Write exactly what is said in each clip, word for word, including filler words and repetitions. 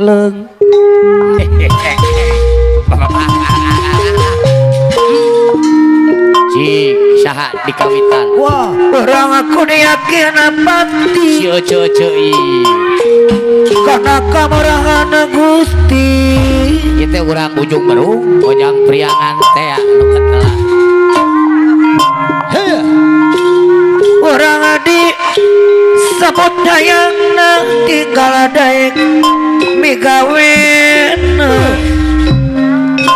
leung. Si saha di kawitan. Wah, orang aku diyakin apati. Si ojo-ojo i. Karena kamarahan Gusti. Kita orang ujung berung, ojang priangan tea nu ketelah. Heh. Orang adik sabot dayangna tinggal daeng migawen.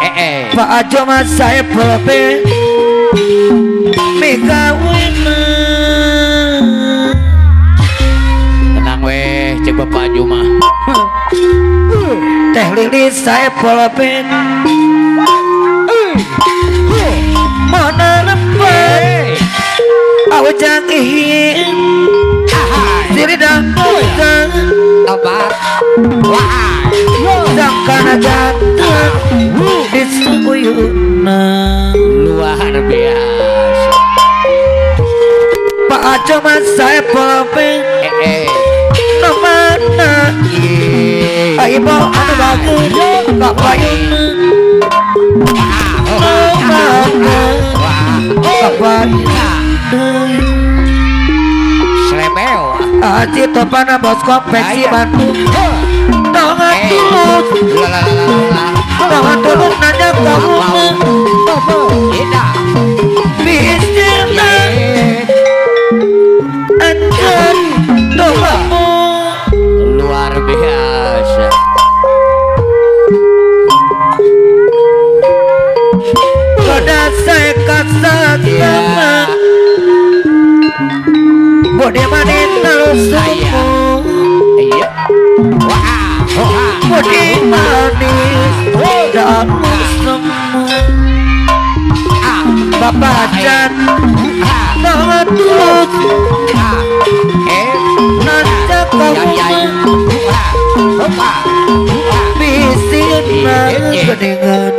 Eh eh. Pak Ajo mas saya bebe migawen. Tenang weh, coba Pak Ajo mah. Teh Lili saya bebe. Mana lepas awak jangkihin. Diri dan bosan apa wah sedangkan jatuh di sekuyuna luar biasa. Pak Ajo mas saya pelapen namana ibu anu bagus Pak Bayuna namana Pak Bayuna Aji topana bos konveksi Bandung. Tangan tulus, tangan tulus nanya kamu. Bismillah, anjir, doamu luar biasa. Pada saya kasar sama. Bode manen nalusumu iya wah bode manis dan musnemu bapak jan tangan tulut nanda kamu bisin berdengan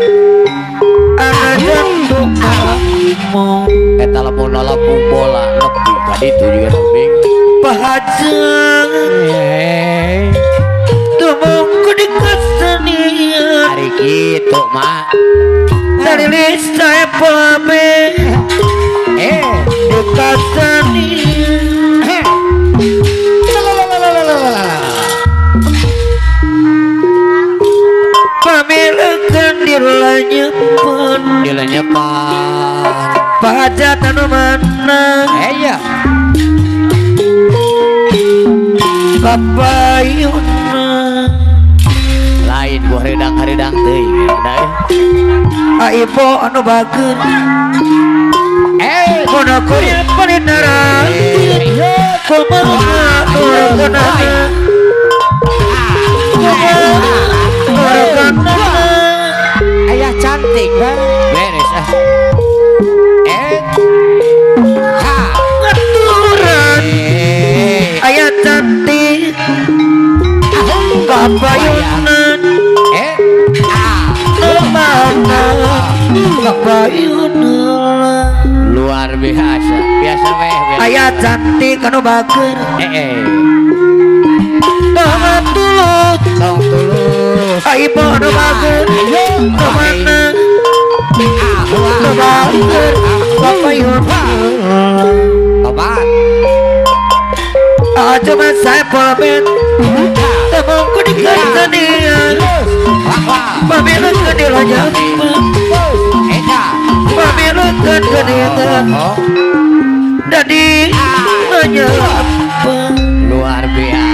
ada doamu eta lepun lepun bola lepun itu juga tubing bahajang tumungku di kesenian hari gitu mak dari listanya pame eh di kesenian pame lekan di lanyepan di lanyepan Pahaja tanu mana iya Bapak Yuna lain buah redang-redang teh aipo anu bageun eh kono kurir penindaran kumaha urangna urangna ayah cantik bang beres ah ayah cantik Bapak Yuna eh kemana Bapak Yuna luar biasa biasa weh ayah cantik kanu bager eh eh tangan tulus tangan tulus aipo kanu bager kemana kanu bager Bapak Yuna apaan Ajo mas saya pelamin temuku di kesenian pamilukan di lanjut pamilukan kesenian dari lanjut luar biasa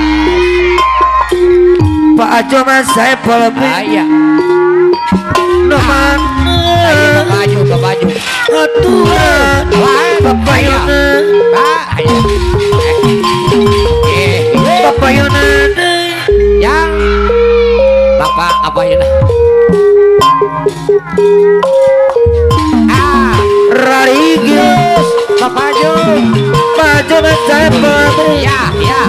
Pak Ajo mas saya pelamin nomor baju baju aturan Bapak Yuna Bapak Yuna yang Bapak apa Yuna ah Rarigius Bapak Jo Bapak Jo ya ya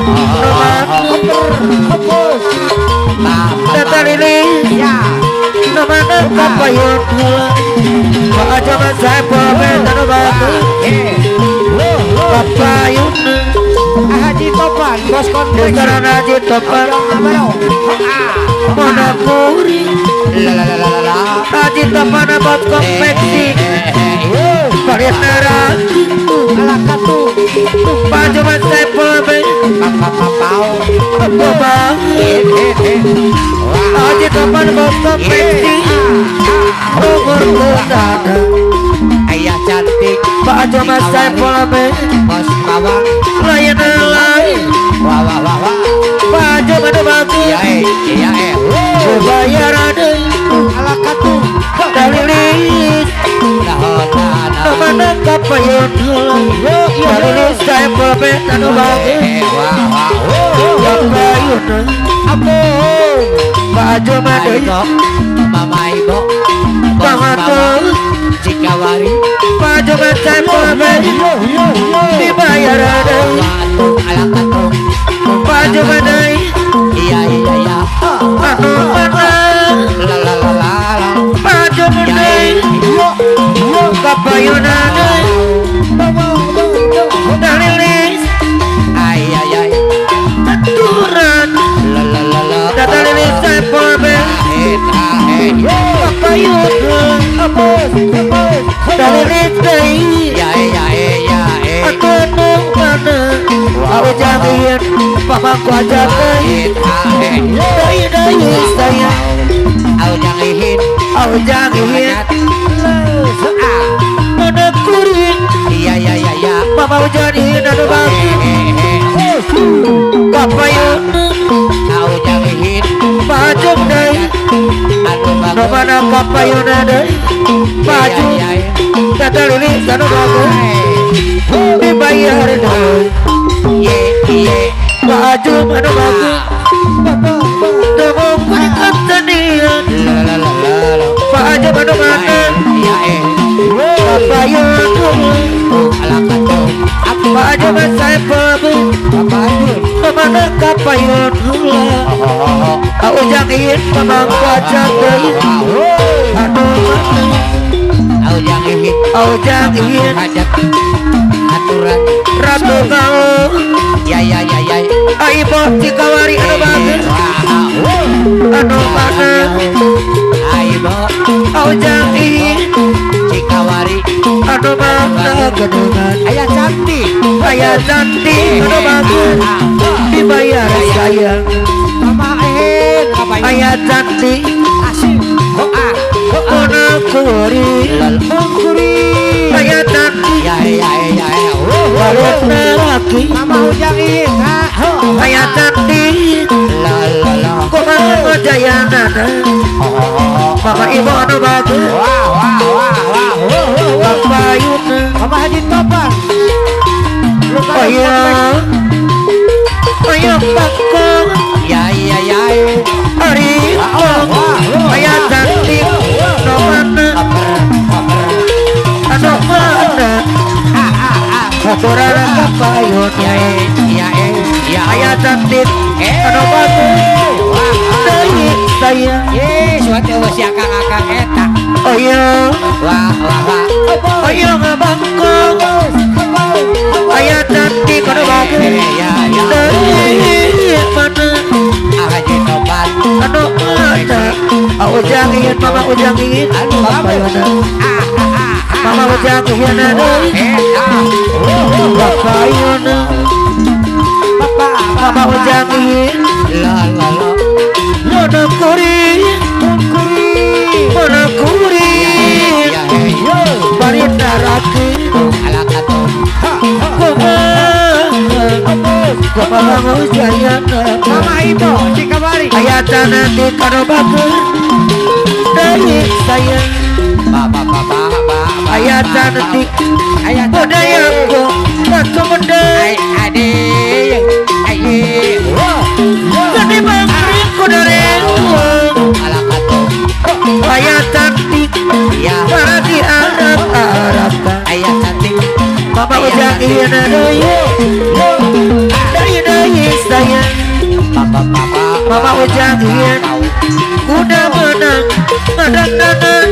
Bapak ini ya namanya Bapak Yuna Bapak Jo Bapak Yuna Haji Topan, bos konflik karena Haji Topan. Cinta pada bot konveksi varian merah alaka tuh tumpah cuma sampel ben papapapau bobang cinta pada bot konveksi ukur kusada ayah cantik pak cuma sampel ben bos bawang layan lain wah wah wah wah pak cuma debatu iya eh iya eh kebayaran alaka tuh dalilis teman kapayun dalilis saya boleh tanu bagi yang bayun aku baju madu mama ibu pahatu jika wari baju saya boleh dibayar ada baju madu iya iya iya aku lalalala baju kapayunan dalilis ay ay ay aturan la la la la dalilis sampel ben kapayunan abos abos dalilis ay ay ay ay aku nungkana waw jamin pamaku aja kain dari dari saya au jangihin au jangihin iya iya iya iya mama jadi nado bagi kapayun au jangihin pajung dai anu mana kapayun dai pajung tatalilis anu bagu dibayar dai ye ye pajung anu bagu papa temu kuikat tania la la la la pajung anu bagu iya eh kapayun Pak aja mas saya babu, kemana kapayun hula? Aku jangin pemangku aja deh. Aduh, aku jangin, aku jangin aja aturan ratu kau. Ya ya ya ya, ibu jika wari aduh bagus. Aduh mana? Ibu, aku jangin jika wari aduh bagus. Ayah cantik. Saya cantik, aduh bagus dibayar saya. Ayah cantik, asik, doa, doa kuri, kuri. Ayah cantik, ya ya ya ya, balik lagi. Mama ujarin, ayah cantik, la la la. Kau mau jaya nana, bapak ibu aduh bagus. Wah wah wah wah, bapak ibu, bapak haji topan. Ayah, ayah pakar, ya ya ya, hari oh, ayah cantik, nomana, nomana, kotoran kapayun, ya ya ya, ayah cantik, nomana, saya saya, ye, suatu usia kakak kakak, ayah, wah wah wah, ayah ngabangkong. Ayah cantik kau bagus, dari mana? Aja tobat, aduh ada. Aku jangin, mama aku jangin, aduh apa ada? Mama aku jangin ada. Papa Yona, papa, mama aku jangin. Lala, Yona kuri, kuri, Yona kuri. Barin darahku, alakat. Bapak mau jaya mama ibu jika wari ayah nanti karo bagus dari saya bapak bapak bapak ayah nanti ayah budayangku satu benda adik adik jadi bangkrinku dari ayah nanti para di anak-anak ayah nanti bapak ujang iya nado saya papa papa papa ujangian udah menang kadang kadang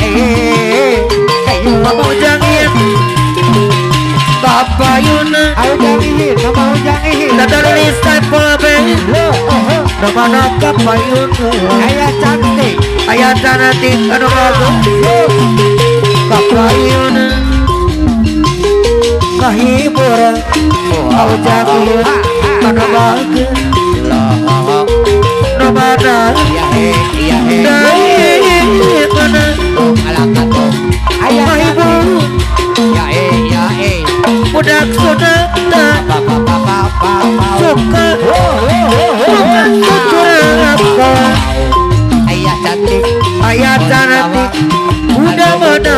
eh ayo papa ujangian papa Yuna ayo ujangian papa ujangian dadar list type pola ben lo oh Damanangkap payunmu ayah cantik ayah cantik aduh kapayun kahibur au jahil manabaga laha nabada ya he ya he dai kana alakato ayah kahibur ya he ya he budak sudah suka ayah cantik ayah cantik bunda mana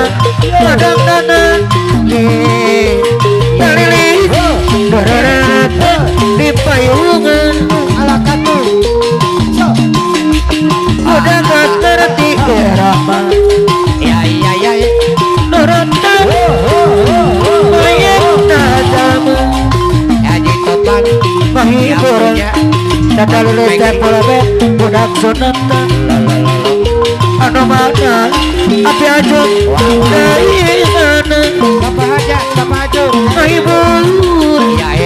padang tanah terlilit berat di payungan ala katu udah gak ngerti kerapa ya ya ya nurut bayang tajamu haji topan menghibur dada lulus dan polobet budak sunatan anomata api ajok dari sana bapak aja bapak ajok menghibur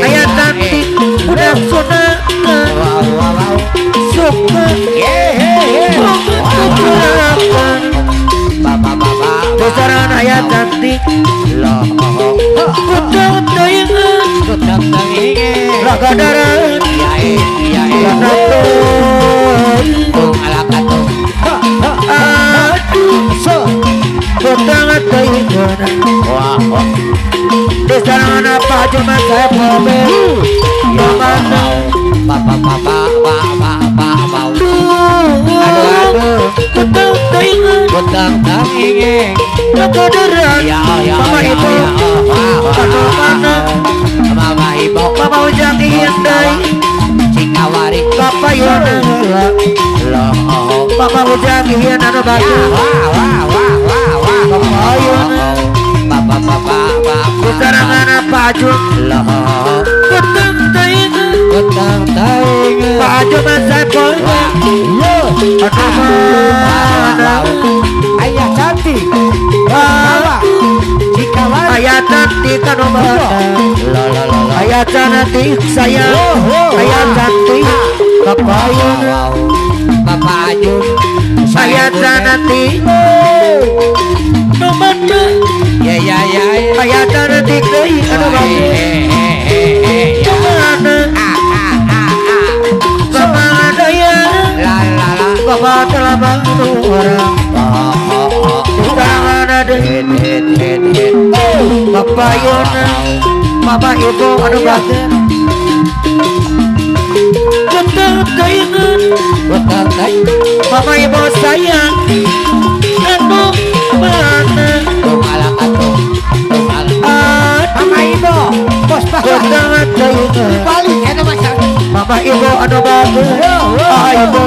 ayah cantik budak sunatan suka kecerapan besaran ayah cantik budak dayangan budak dayangan raga darat Bapak Awari bapak yang ngelak loh bapak udah giliran ada batu wah wah wah wah wah bapak yang bapak bapak bapak serangan apa aja loh kutang taing kutang taing pak aja masai polnya loh ada ayah cantik wah jika ayah cantik kan obat ayah cantik sayang ayah cantik bapak Ayun bapak Ayun ayah cantik nomornya ya ya ya ayah cantik deh aduh kemana kemana ya bapak telah bangun orang kemana deh bapak Ayun bapak itu aduh bapak kentang kayangan bapak kain bapak ibu sayang aduh mana kemala katuh bapak ibu bos bapak kentang kayangan balik enak macam bapak ibu aduh bapak bapak ibu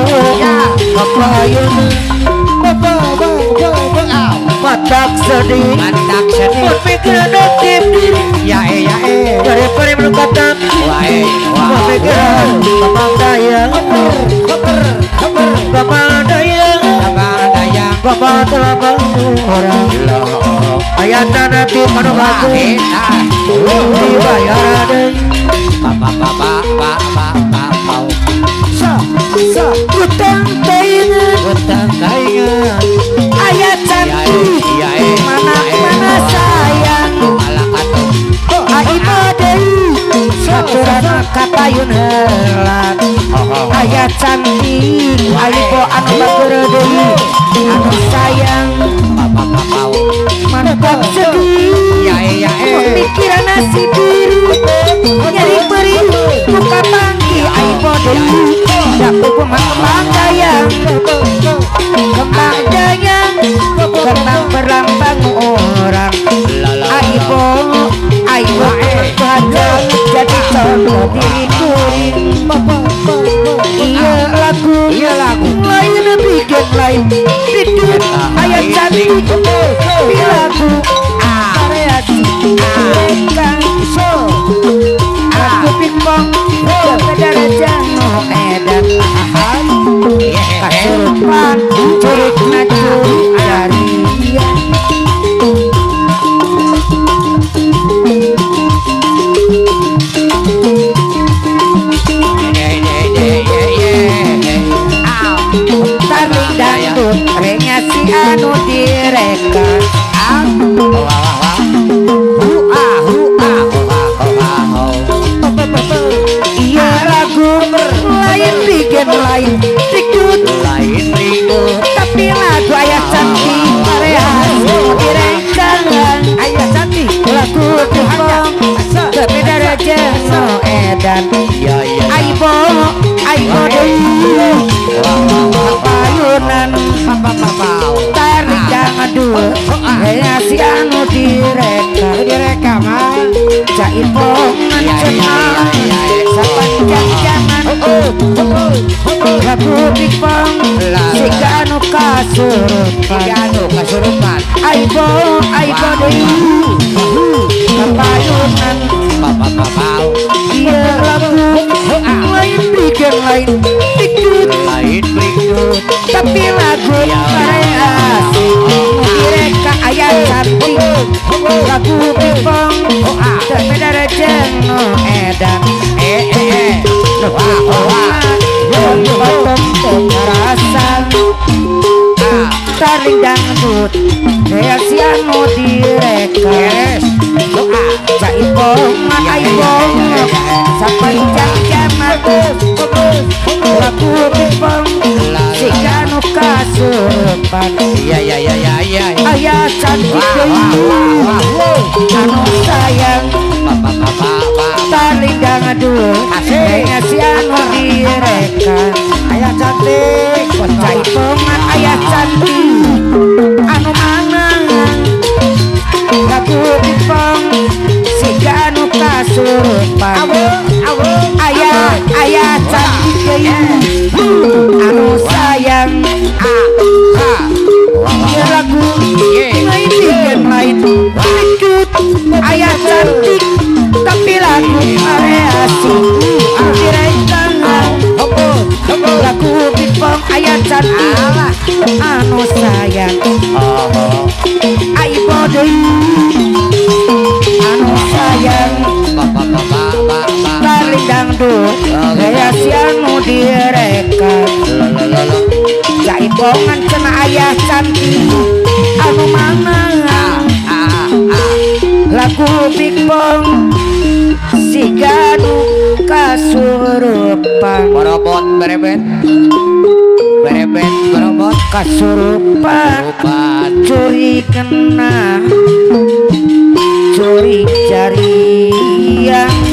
bapak ayo bapak bapak bapak bapak sedih bapak sedih berpikir adaptif diri ya eh ya eh dari pari belum batak wah eh wah pikiran bapak daya koper koper koper bapak daya bapak daya bapak telah bantu orang ayah tanah di mana baku dibayar ada bapak bapak bapak bapak sa sa utang taingan utang taingan ayah cantik mana mana sayang kata Yun helat ayah cantik alipo anu bakerdei anu sayang menetap sedih pemikiran nasi biru nyari beri buka pangki alipo dei dapur kembang dayang kembang dayang kembang berlambang orang alipo aipo berbahan jadi contoh diriku iya lagu iya lagu lain bikin lain bikin ayat cantik iya lagu variasi lekang so lagu pingpong jatuh daraja no edan kasurupan curik naju dari dia yeah, yeah, yeah, yeah. putrinya si anu direka. Hua hua hua hua hua. Iya lagu lain bikin lain dikut lain dikut. Tapi lagu ayah cantik parehan direka. Ayah cantik lagu dihanyang tapi daraja no edan. Aibo aibo deh. Papayunan, papa papa, tarik jangan dulu. Hanya si anu direka, direka mah. Jai pongan cepat, sepanjang jangan dulu. Lagu dipong, si anu kasurupan, si anu kasurupan. Aibo, aibo deh. Papayunan, papa papa, iya lagu lain bikin lain. Tapi lagu mereka direka ayah cantik. Lagu pipong dan bedara jeno edan. Eh eh eh Wah wah Lalu batom pengarasan taring dangdut reaksianmu direka. Jaipong aibong sepanjang jaman lagu pipong Cikanu kasurupan. Ya ya ya ya ya. Ayah cantik deh. Anu sayang. Papa papa papa. Tarik jangan dulu. Hanya si anu direka. Ayah cantik. Kocai pengan ayah cantik. Anu mana? Lagu dipong. Cikanu kasurupan. Awo awo. Ayah ayah cantik deh. Anu sayang. Yang ah ah lagu main bikin main dikut ayah cantik tapi lagu variasi direkan lagu pipong ayah cantik anu sayang aibo deh anu sayang tarik dangdut variasi anu direkan. Jaipongan cena ayah cantik anu mana lagu pikpong si gaduh kasurupan berobot berebet berebet berobot kasurupan curi kena curi jari yang